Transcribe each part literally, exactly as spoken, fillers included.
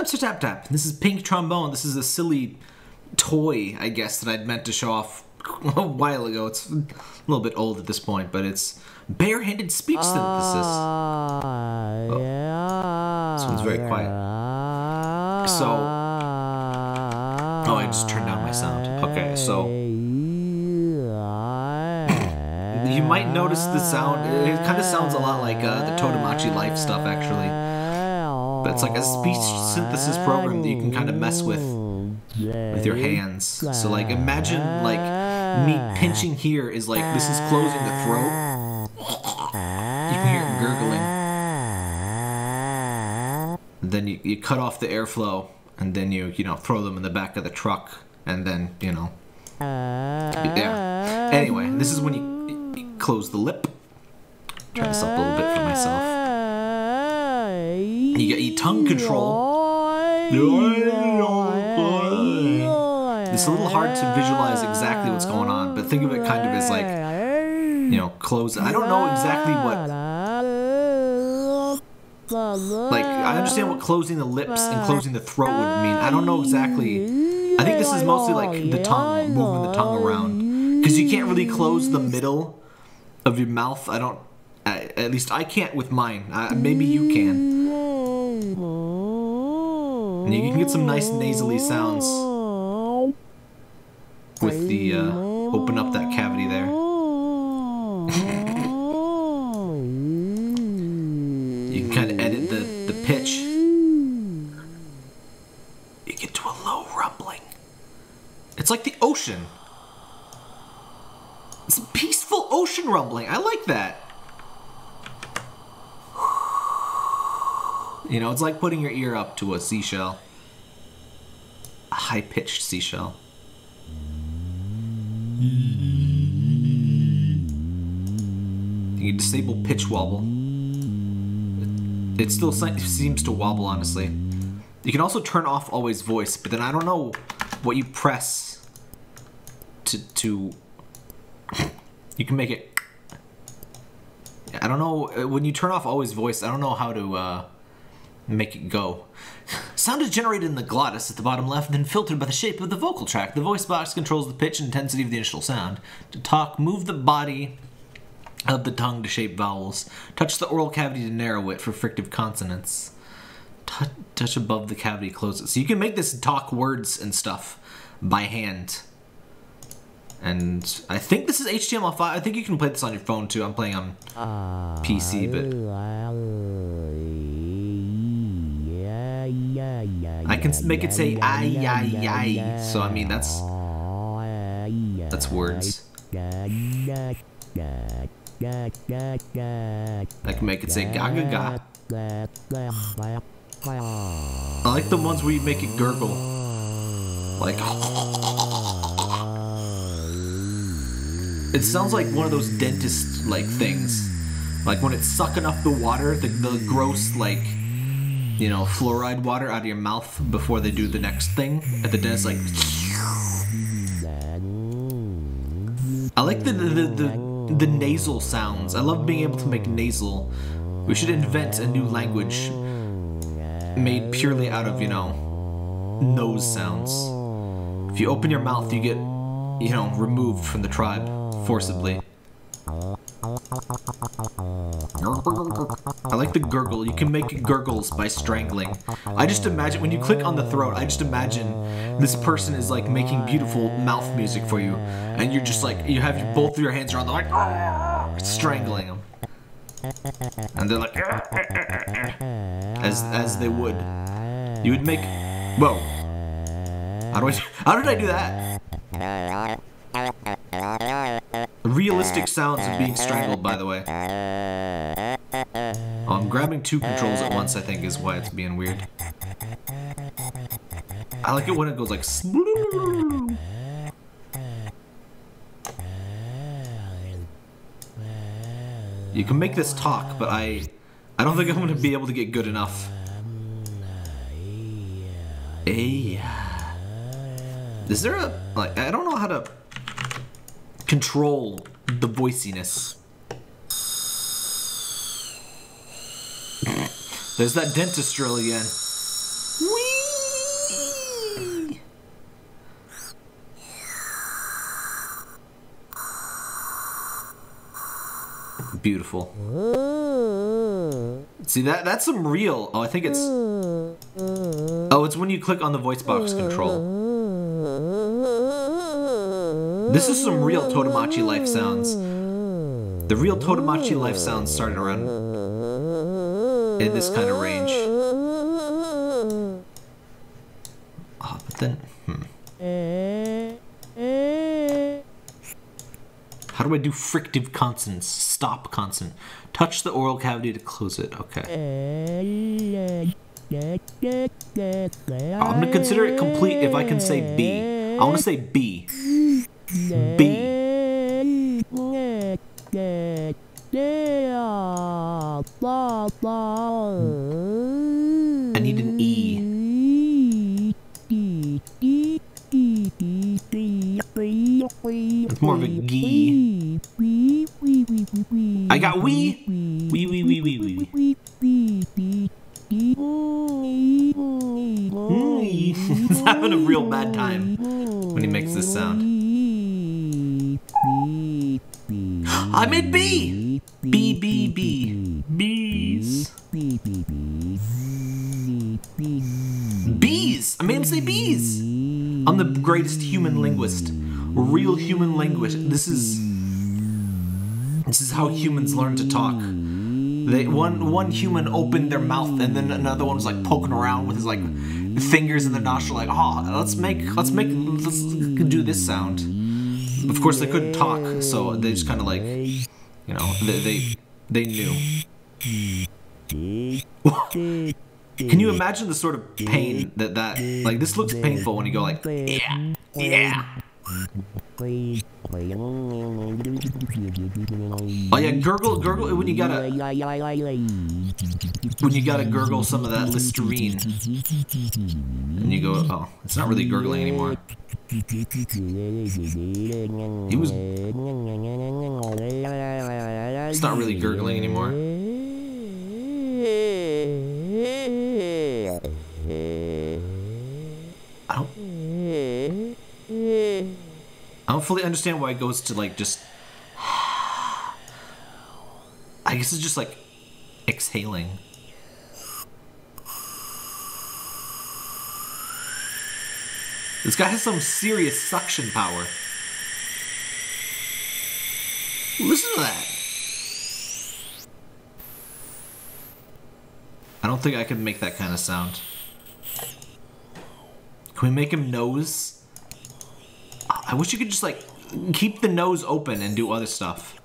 I'm Sir Tap Tap. This is Pink Trombone. This is a silly toy, I guess, that I'd meant to show off a while ago. It's a little bit old at this point, but it's barehanded speech uh, synthesis. Oh. Yeah, this one's very yeah. quiet. So, oh, I just turned down my sound. Okay, so you might notice the sound. It kind of sounds a lot like uh, the Tomodachi Life stuff, actually. But it's like a speech synthesis program that you can kind of mess with with your hands. So like imagine like me pinching here is like this is closing the throat. You can hear it gurgling. And then you, you cut off the airflow and then you, you know, throw them in the back of the truck and then, you know. Yeah. Anyway, this is when you, you close the lip. Try this up a little bit for myself. You get your tongue control. It's a little hard to visualize exactly what's going on, but think of it kind of as like, you know, close. I don't know exactly what. Like, I understand what closing the lips and closing the throat would mean. I don't know exactly. I think this is mostly like the tongue, moving the tongue around. Because you can't really close the middle of your mouth. I don't, at least I can't with mine. Uh, maybe you can. And you can get some nice nasally sounds with the uh, open up that cavity there. You can kind of edit the, the pitch. You get to a low rumbling. It's like the ocean. It's a peaceful ocean rumbling. I like that. You know, it's like putting your ear up to a seashell. A high-pitched seashell. You disable pitch wobble. It still seems to wobble, honestly. You can also turn off always voice, but then I don't know what you press to... to you can make it... I don't know, when you turn off always voice, I don't know how to... Uh, make it go. Sound is generated in the glottis at the bottom left, then filtered by the shape of the vocal tract. The voice box controls the pitch and intensity of the initial sound. To talk, move the body of the tongue to shape vowels. Touch the oral cavity to narrow it for fricative consonants. T touch above the cavity, close it. So you can make this talk words and stuff by hand. And I think this is H T M L five. I think you can play this on your phone too. I'm playing on uh, P C, but... I can make it say ay ay ay, so I mean that's that's words. I can make it say ga ga ga. I like the ones where you make it gurgle, like it sounds like one of those dentist like things, like when it's sucking up the water, the, the gross like. You know, fluoride water out of your mouth before they do the next thing at the dentist. Like, I like the the, the the the nasal sounds. I love being able to make nasal. We should invent a new language made purely out of, you know, nose sounds. If you open your mouth, you get, you know, removed from the tribe forcibly. I like the gurgle. You can make gurgles by strangling. I just imagine when you click on the throat, I just imagine this person is like making beautiful mouth music for you, and you're just like, you have both of your hands around, they're like strangling them, and they're like as as they would. You would make. Whoa! How do I? How did I do that? Realistic sounds of being strangled, by the way. Oh, I'm grabbing two controls at once, I think, is why it's being weird. I like it when it goes like... You can make this talk, but I... I don't think I'm going to be able to get good enough. Hey. Is there a... like, I don't know how to... control the voiciness. There's that dentist drill again. Whee! Beautiful. See that? That's some real. Oh, I think it's. Oh, it's when you click on the voice box control. This is some real Tomodachi Life sounds. The real Tomodachi Life sounds started around in this kind of range. Ah, oh, but then, hmm. How do I do frictive consonants? Stop consonant. Touch the oral cavity to close it. Okay. Oh, I'm gonna consider it complete if I can say B. I want to say B. B. I need an E. It's more of a G. I got wee. Wee, wee, wee, wee, wee, wee. He's having a real bad time when he makes this sound. I made B! B, B, B. Bees. Bees! I made him say bees! I'm the greatest human linguist. Real human language. This is... This is how humans learn to talk. They, one, one human opened their mouth and then another one was like poking around with his like fingers in their nostril like, ah, oh, let's make, let's make, let's do this sound. Of course, they couldn't talk, so they just kind of like, you know, they they, they knew. Can you imagine the sort of pain that that, like, this looks painful when you go like, yeah, yeah. Oh yeah, gurgle, gurgle, when you gotta, when you gotta gurgle some of that Listerine. And you go, oh, it's not really gurgling anymore. He was... It's not really gurgling anymore. I don't... I don't fully understand why it goes to like just... I guess it's just like exhaling. This guy has some serious suction power. Listen to that. I don't think I can make that kind of sound. Can we make him nose? I wish you could just like keep the nose open and do other stuff.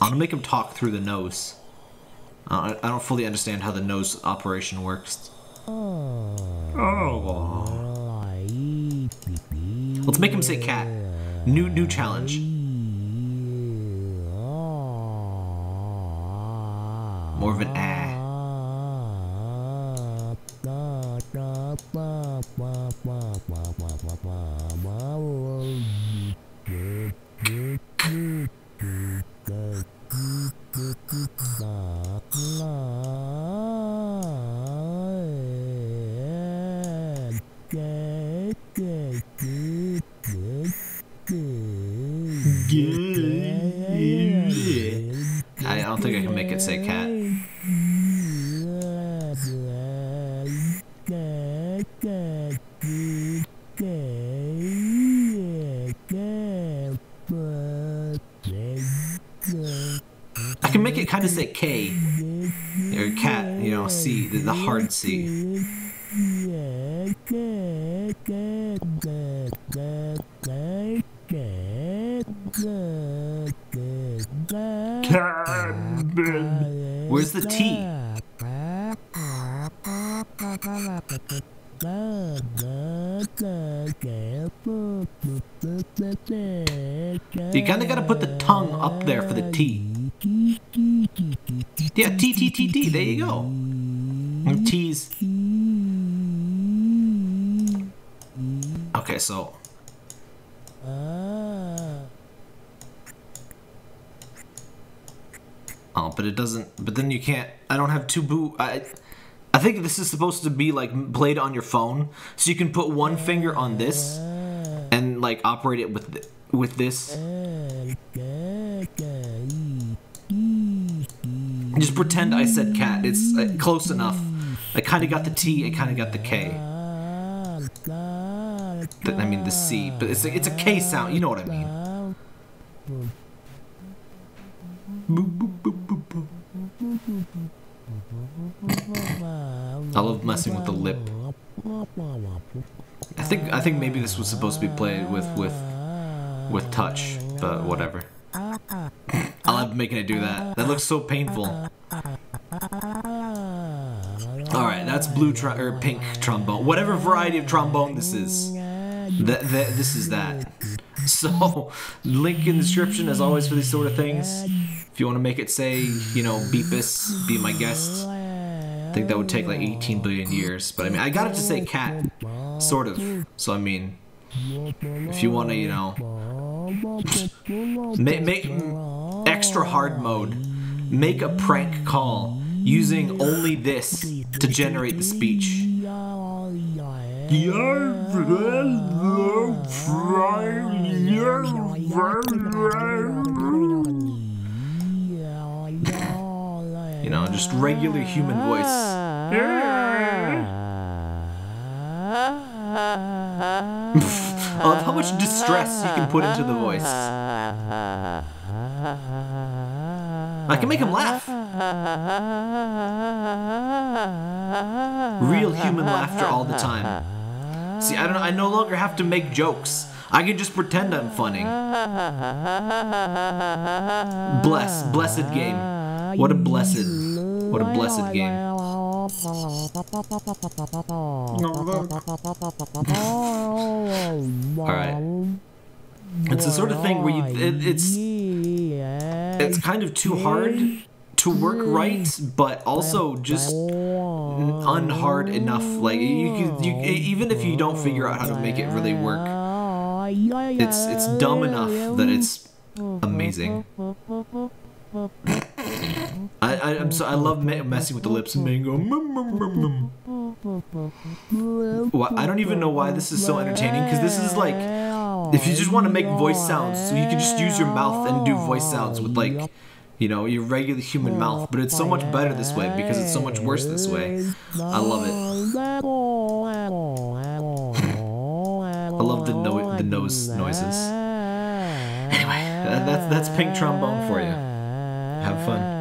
I'm gonna make him talk through the nose. Uh, I don't fully understand how the nose operation works. Oh. Let's make him say cat. New new challenge. More of an ah. I don't think I can make it say cat. I can make it kind of say K or cat, you know, C, the hard C. Where's the T? You kinda gotta put the tongue up there for the T. Yeah, T, T, T, T, there you go. And T's. Okay, so... Oh, but it doesn't. But then you can't. I don't have two boo. I, I think this is supposed to be like played on your phone, so you can put one finger on this and like operate it with th with this. Just pretend I said cat. It's uh, close enough. I kind of got the T. I kind of got the K. The, I mean the C, but it's a, it's a K sound. You know what I mean? I love messing with the lip. I think I think maybe this was supposed to be played with with with touch, but whatever. I love making it do that. That looks so painful. Alright, that's blue tr- or pink trombone. Whatever variety of trombone this is. Th th this is that. So, link in the description as always for these sort of things. If you want to make it say, you know, Beepus, be my guest. I think that would take like eighteen billion years. But I mean, I got it to say cat. Sort of. So, I mean, if you want to, you know, make, make extra hard mode. Make a prank call. Using only this to generate the speech. You know, just regular human voice. I love how much distress you can put into the voice. I can make him laugh. Real human laughter all the time. See, I don't know, I no longer have to make jokes. I can just pretend I'm funny. Bless, blessed game. What a blessed, what a blessed game. All right. It's the sort of thing where you, it, it's it's kind of too hard to work right, but also just unhard enough. Like you, you, even if you don't figure out how to make it really work, it's it's dumb enough that it's amazing. I I I'm so, I love me messing with the lips and being go. Mum, mum, mum, mum. Well, I don't even know why this is so entertaining, because this is like, if you just want to make voice sounds, so you can just use your mouth and do voice sounds with like, you know, your regular human mouth, but it's so much better this way because it's so much worse this way. I love it. I love the no the nose noises. Anyway, that, that's that's pink trombone for you. Have fun.